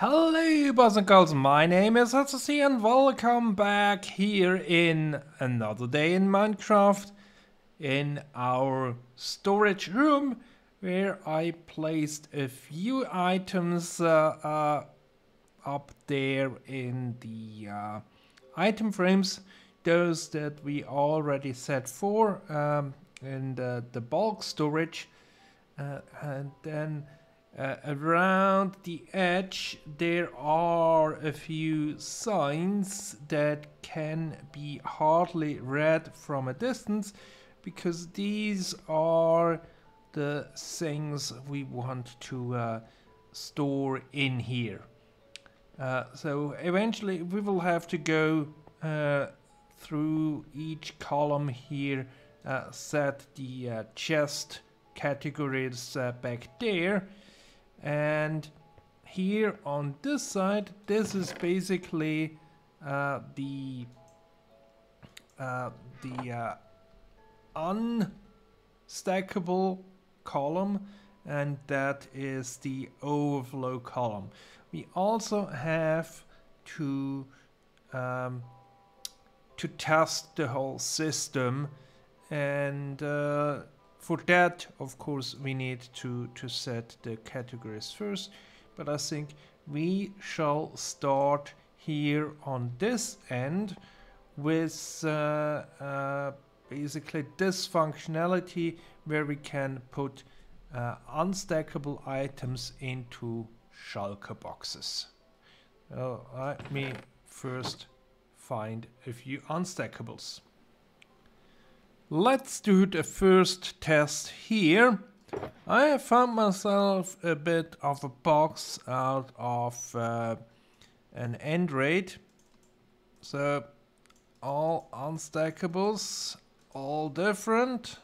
Hello boys and girls, my name is HCC and welcome back here in another day in Minecraft in our storage room where I placed a few items up there in the item frames, those that we already set for in the bulk storage, and then around the edge there are a few signs that can be hardly read from a distance, because these are the things we want to store in here. So eventually we will have to go through each column here, set the chest categories back there. And here on this side, this is basically the unstackable column, and that is the overflow column. We also have to test the whole system, and for that, of course, we need to set the categories first, but I think we shall start here on this end with basically this functionality where we can put unstackable items into shulker boxes. Well, let me first find a few unstackables. Let's do the first test here. I have found myself a bit of a box out of an end raid. So all unstackables, all different.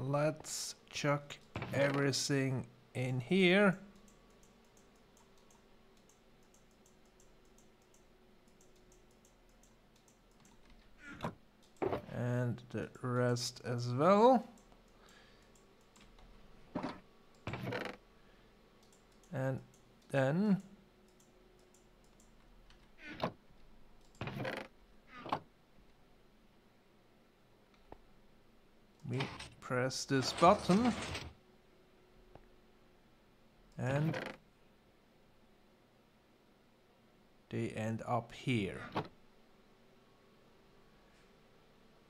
Let's chuck everything in here. And the rest as well. And then we press this button and they end up here.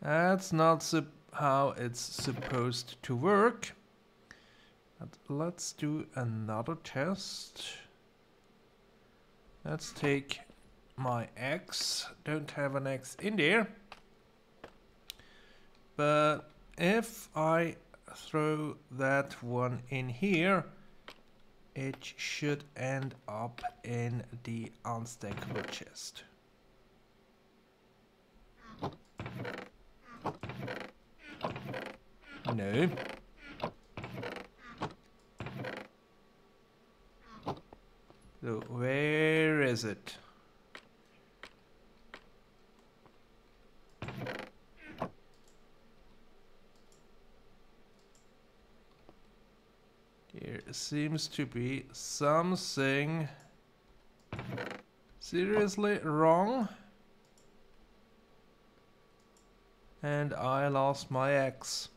That's not how it's supposed to work. But let's do another test. Let's take my axe. Don't have an axe in there. But if I throw that one in here, it should end up in the unstackable chest. No. So where is it? There seems to be something seriously wrong. And I lost my axe.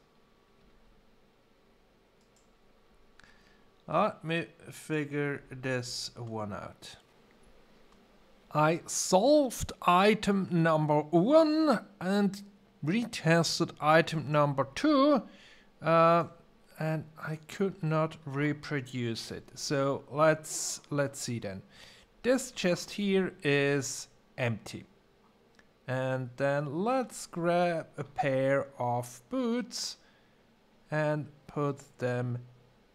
Let me figure this one out. I solved item number 1 and retested item number 2, and I could not reproduce it. So let's see then. This chest here is empty. And then let's grab a pair of boots and put them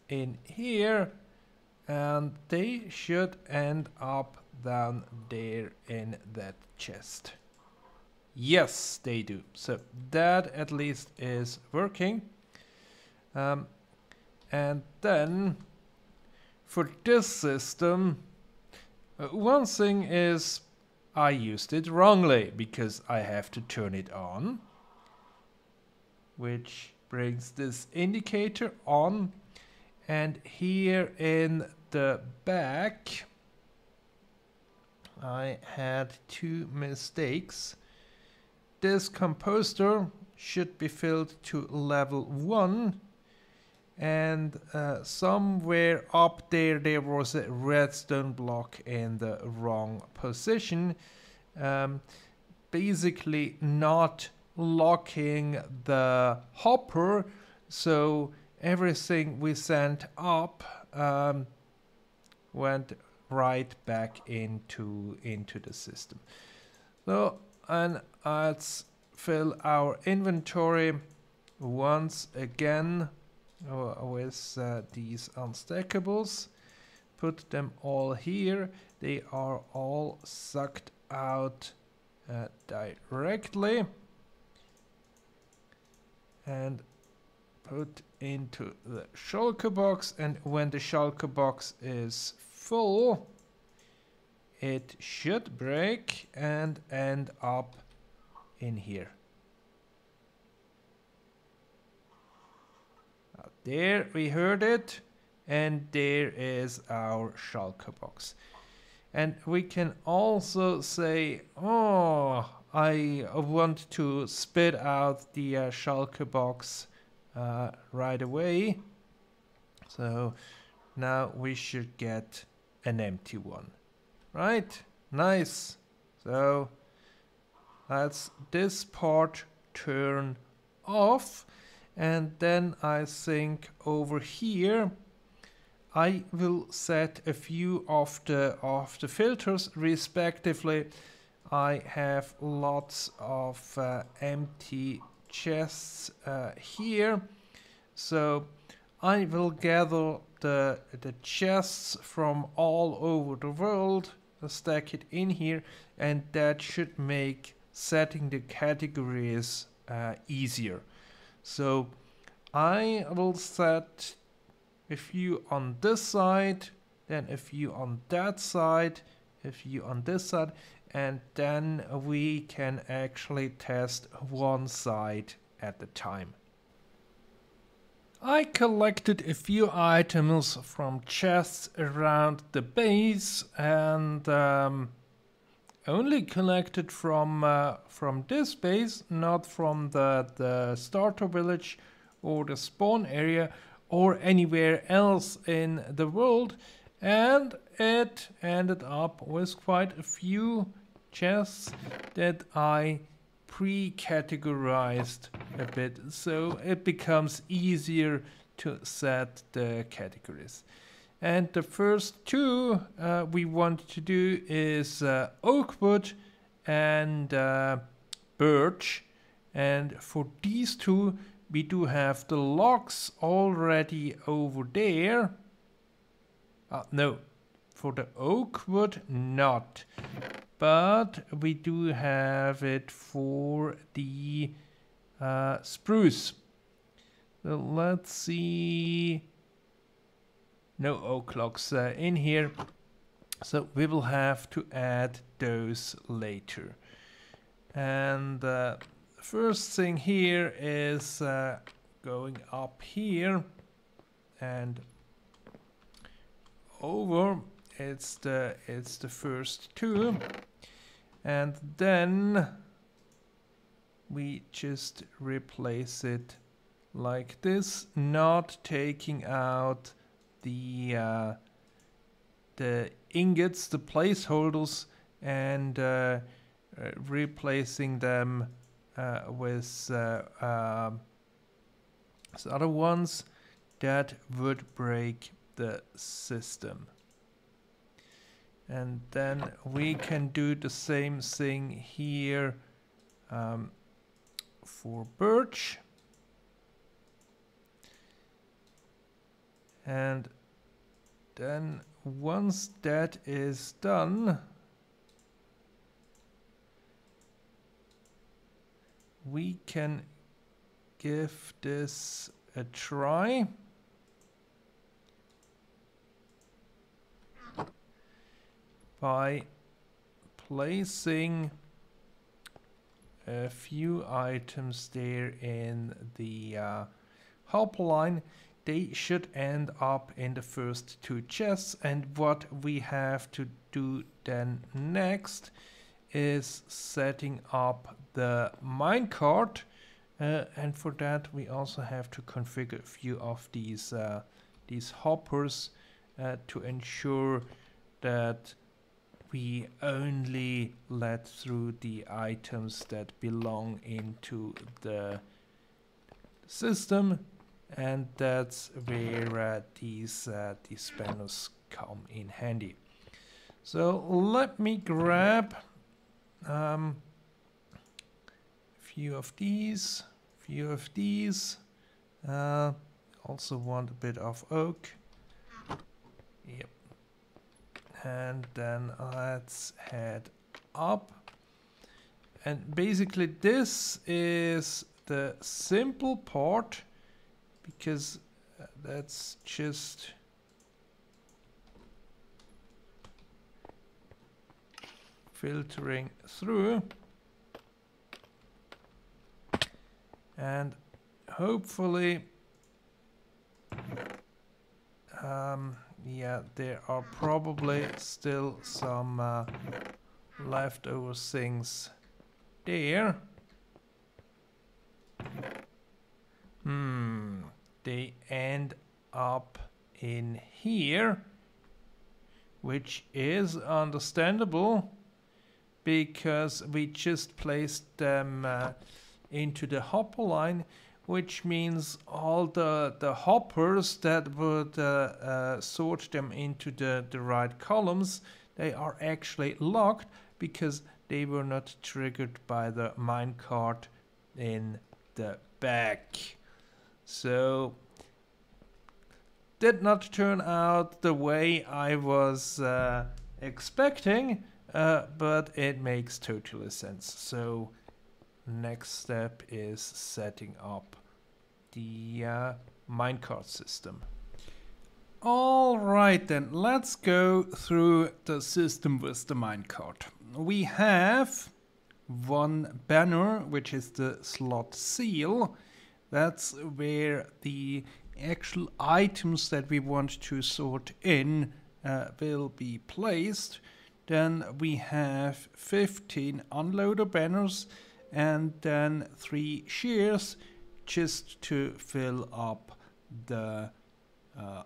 in here, and they should end up down there in that chest. Yes, they do. So that at least is working. And then for this system, one thing is I used it wrongly because I have to turn it on, which brings this indicator on. And here in the back, I had two mistakes. This composter should be filled to level 1, and somewhere up there, there was a redstone block in the wrong position, basically not locking the hopper, so everything we sent up went right back into the system. So, and let's fill our inventory once again with these unstackables. Put them all here. They are all sucked out directly and put into the shulker box. And when the shulker box is full, it should break and end up in here. There we heard it, and there is our shulker box. And we can also say, oh, I want to spit out the shulker box right away. So now we should get an empty one. Right? Nice. So let's this part turn off, and then I think over here I will set a few of the filters respectively. I have lots of empty chests here, so I will gather the chests from all over the world, stack it in here, and that should make setting the categories easier. So I will set a few on this side, then a few on that side, a few on this side, and then we can actually test one side at a time. I collected a few items from chests around the base, and only collected from this base, not from the starter village or the spawn area or anywhere else in the world, and it ended up with quite a few chests that I pre-categorized a bit, so it becomes easier to set the categories. And the first two we want to do is oak wood and birch. And for these two, we do have the logs already over there. No, for the oak wood not. But we do have it for the spruce. So let's see. No oak logs in here, so we will have to add those later. And the first thing here is going up here and over. It's the first two, and then we just replace it like this, not taking out the ingots, the placeholders, and replacing them with other ones that would break the system. And then we can do the same thing here for birch. And then once that is done, we can give this a try. By placing a few items there in the hop line, they should end up in the first two chests. And what we have to do then next is setting up the minecart, and for that we also have to configure a few of these hoppers to ensure that we only let through the items that belong into the system, and that's where these panels come in handy. So let me grab a few of these, also want a bit of oak. Yep. And then let's head up. And basically this is the simple part, because that's just filtering through, and hopefully yeah, there are probably still some leftover things there. They end up in here, which is understandable, because we just placed them into the hopper line, which means all the hoppers that would sort them into the right columns, they are actually locked because they were not triggered by the minecart in the back. So did not turn out the way I was expecting. But it makes totally sense. So next step is setting up the minecart system. All right then, let's go through the system with the minecart. We have one banner, which is the slot seal. That's where the actual items that we want to sort in will be placed. Then we have 15 unloader banners and then 3 shears just to fill up the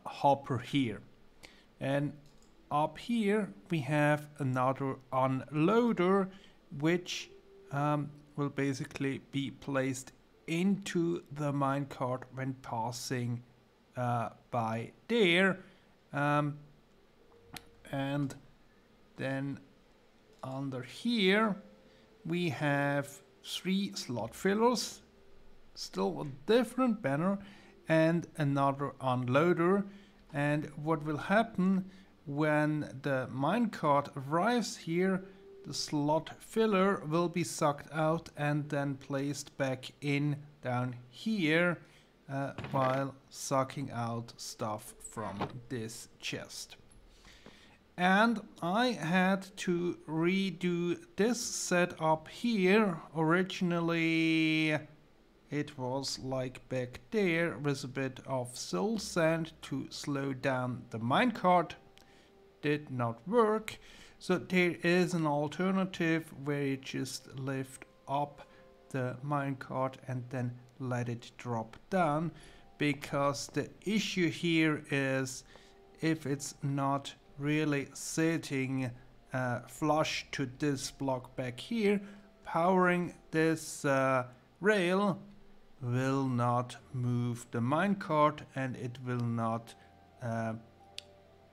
hopper here. And up here we have another unloader, which will basically be placed into the minecart when passing by there. And then under here we have 3 slot fillers, still a different banner, and another unloader. And what will happen when the minecart arrives here, the slot filler will be sucked out and then placed back in down here while sucking out stuff from this chest. And I had to redo this setup here. Originally it was like back there with a bit of soul sand to slow down the minecart. Did not work. So there is an alternative where you just lift up the minecart and then let it drop down, because the issue here is if it's not really sitting flush to this block back here, powering this rail will not move the minecart, and it will not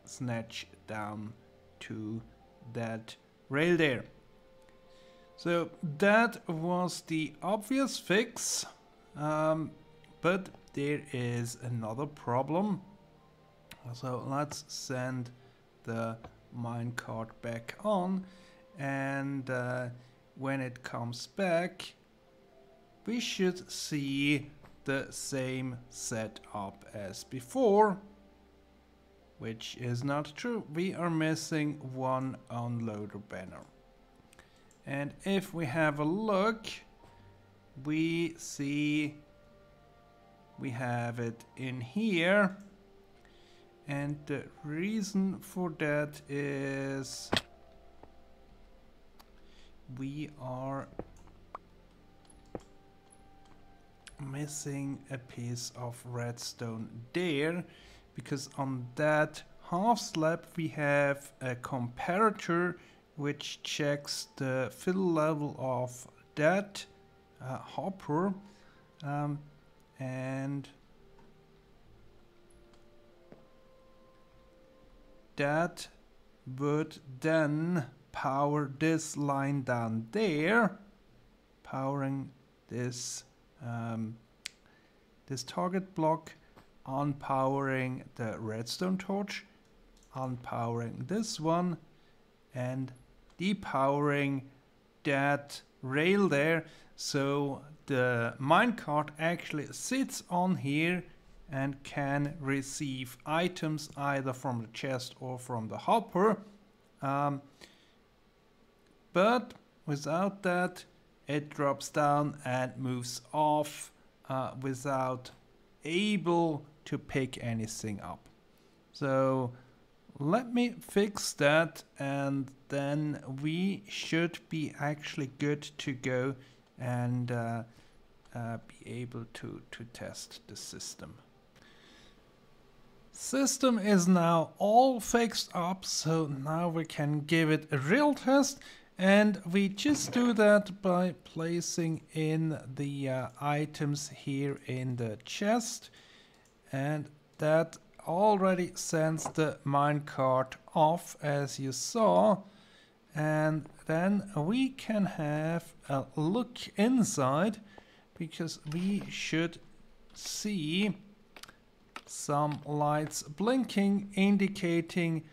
snatch down to that rail there. So that was the obvious fix, but there is another problem. So let's send the minecart back on, and when it comes back we should see the same setup as before, which is not true. We are missing one unloader banner, and if we have a look we see we have it in here, and the reason for that is we are missing a piece of redstone there, because on that half slab we have a comparator which checks the fill level of that hopper, and that would then power this line down there, powering this this target block, unpowering the redstone torch, unpowering this one, and depowering that rail there. So the minecart actually sits on here and can receive items either from the chest or from the hopper, but without that it drops down and moves off without able to pick anything up. So let me fix that, and then we should be actually good to go and be able to test the system. System is now all fixed up, so now we can give it a real test. And we just do that by placing in the items here in the chest, and that already sends the minecart off, as you saw. And then we can have a look inside, because we should see some lights blinking, indicating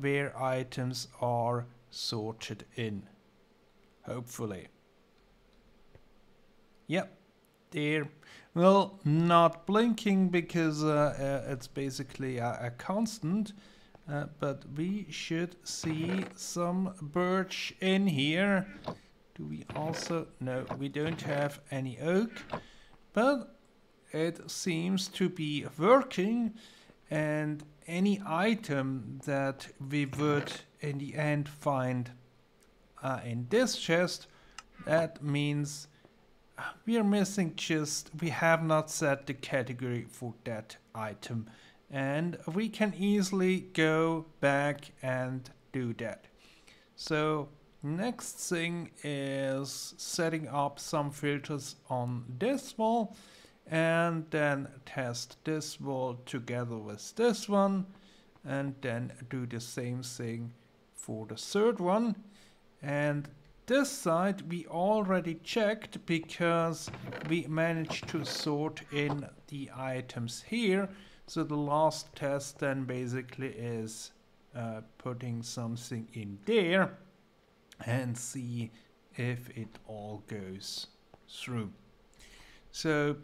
where items are sorted in, hopefully. Yep, there. Well, not blinking, because it's basically a constant, but we should see some birch in here. Do we also? No, we don't have any oak, but it seems to be working, and any item that we would in the end find in this chest, that means we are missing just, we have not set the category for that item, and we can easily go back and do that. So next thing is setting up some filters on this wall, and then test this wall together with this one, and then do the same thing for the third one. And this side we already checked, because we managed to sort in the items here. So the last test then basically is putting something in there and see if it all goes through. So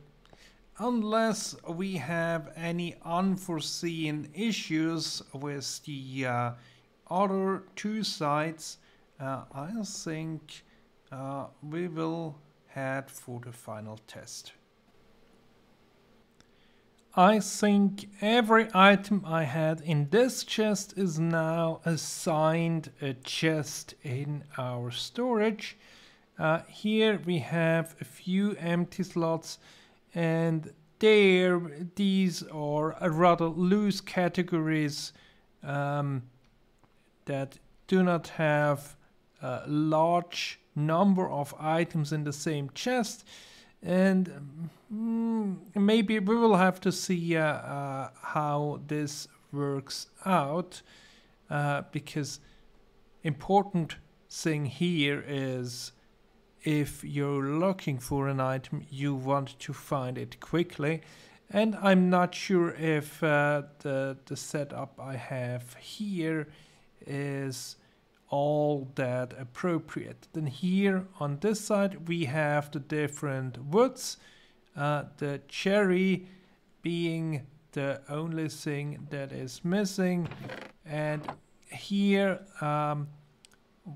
unless we have any unforeseen issues with the other two sides, I think we will head for the final test. I think every item I had in this chest is now assigned a chest in our storage. Here we have a few empty slots, and there, these are rather loose categories that do not have a large number of items in the same chest, and maybe we will have to see how this works out, because important thing here is, if you're looking for an item, you want to find it quickly. And I'm not sure if the setup I have here is all that appropriate. Then here on this side we have the different woods, the cherry being the only thing that is missing. And here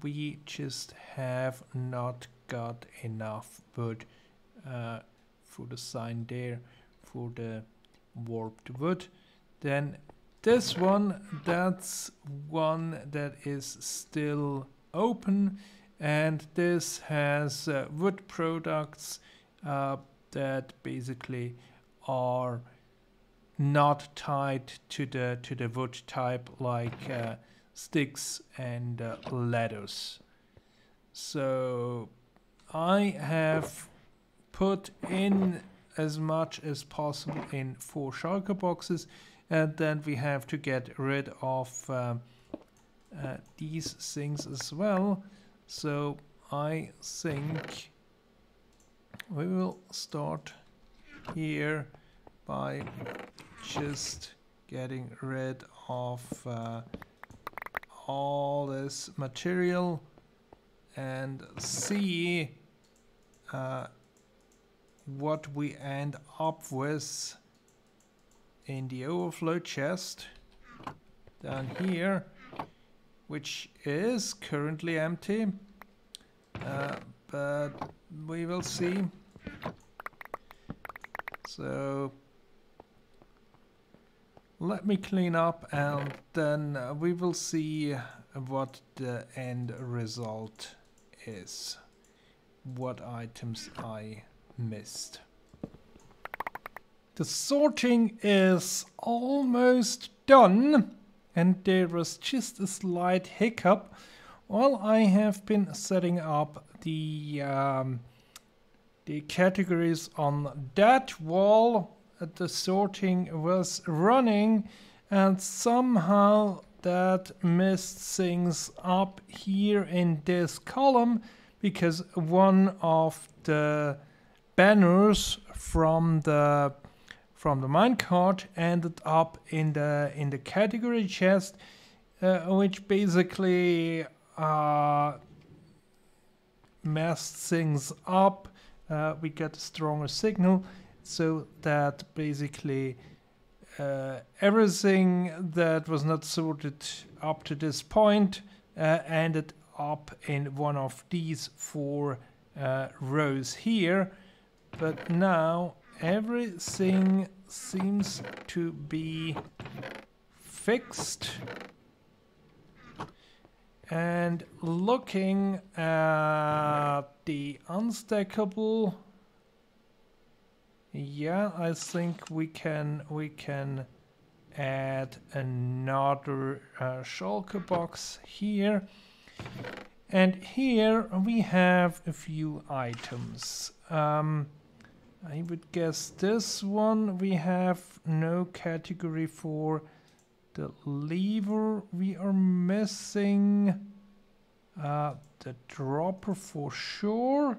we just have not got enough wood for the sign there for the warped wood. Then this one, that's one that is still open, and this has wood products that basically are not tied to the wood type, like sticks and ladders. So I have put in as much as possible in 4 shulker boxes, and then we have to get rid of these things as well. So I think we will start here by just getting rid of all this material and see what we end up with in the overflow chest down here, which is currently empty, but we will see. So let me clean up, and then we will see what the end result is, what items I missed. The sorting is almost done, and there was just a slight hiccup while I have been setting up the categories on that wall. The sorting was running, and somehow that messed things up here in this column, because one of the banners from the minecart ended up in the category chest, which basically messed things up. We got a stronger signal, so that basically everything that was not sorted up to this point ended up in one of these 4 rows here. But now everything seems to be fixed, and looking at the unstackable, yeah, I think we can add another shulker box here, and here we have a few items. I would guess this one we have no category for. The lever we are missing, the dropper for sure,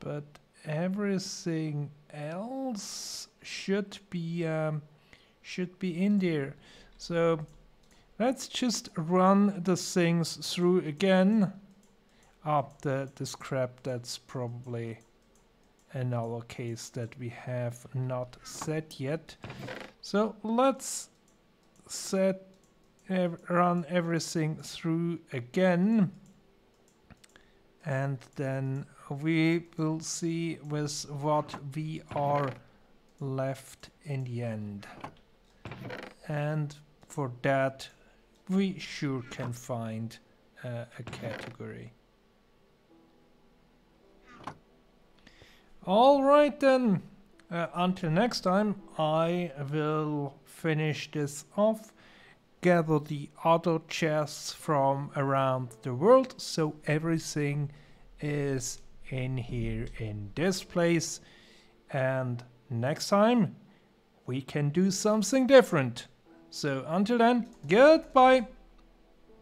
but everything else should be in there. So let's just run the things through again. The scrap, that's probably another case that we have not set yet. So let's run everything through again, and then we will see with what we are left in the end. And for that we sure can find a category. All right then, until next time, I will finish this off, gather the other chests from around the world, so everything is in here in this place, and next time we can do something different. So until then, goodbye!